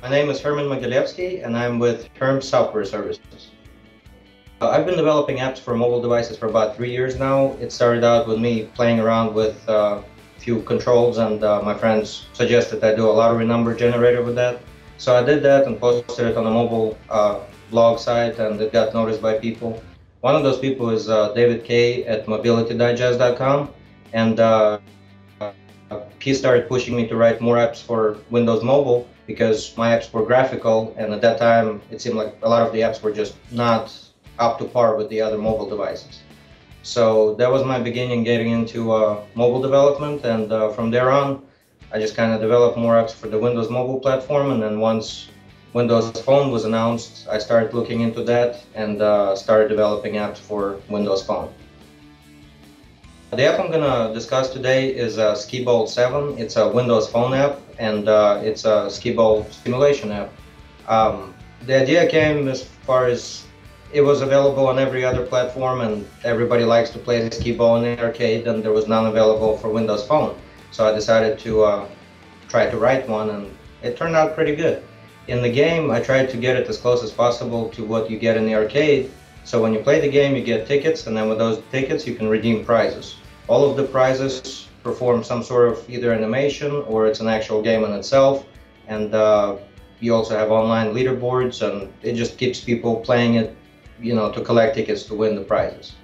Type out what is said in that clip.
My name is Herman Mogilevskiy and I'm with Herms Software Services. I've been developing apps for mobile devices for about 3 years now. It started out with me playing around with a few controls, and my friends suggested I do a lottery number generator with that. So I did that and posted it on a mobile blog site, and it got noticed by people. One of those people is David Kaye at mobilitydigest.com, and he started pushing me to write more apps for Windows Mobile because my apps were graphical, and at that time it seemed like a lot of the apps were just not up to par with the other mobile devices. So that was my beginning getting into mobile development, and from there on I just kind of developed more apps for the Windows Mobile platform, and then once Windows Phone was announced, I started looking into that and started developing apps for Windows Phone. The app I'm going to discuss today is Skee Ball 7. It's a Windows Phone app, and it's a skee ball simulation app. The idea came as far as it was available on every other platform, and everybody likes to play Skee Ball in the arcade, and there was none available for Windows Phone. So I decided to try to write one, and it turned out pretty good. In the game, I tried to get it as close as possible to what you get in the arcade. So when you play the game, you get tickets, and then with those tickets, you can redeem prizes. All of the prizes perform some sort of either animation, or it's an actual game in itself. And you also have online leaderboards, and it just keeps people playing it, you know, to collect tickets to win the prizes.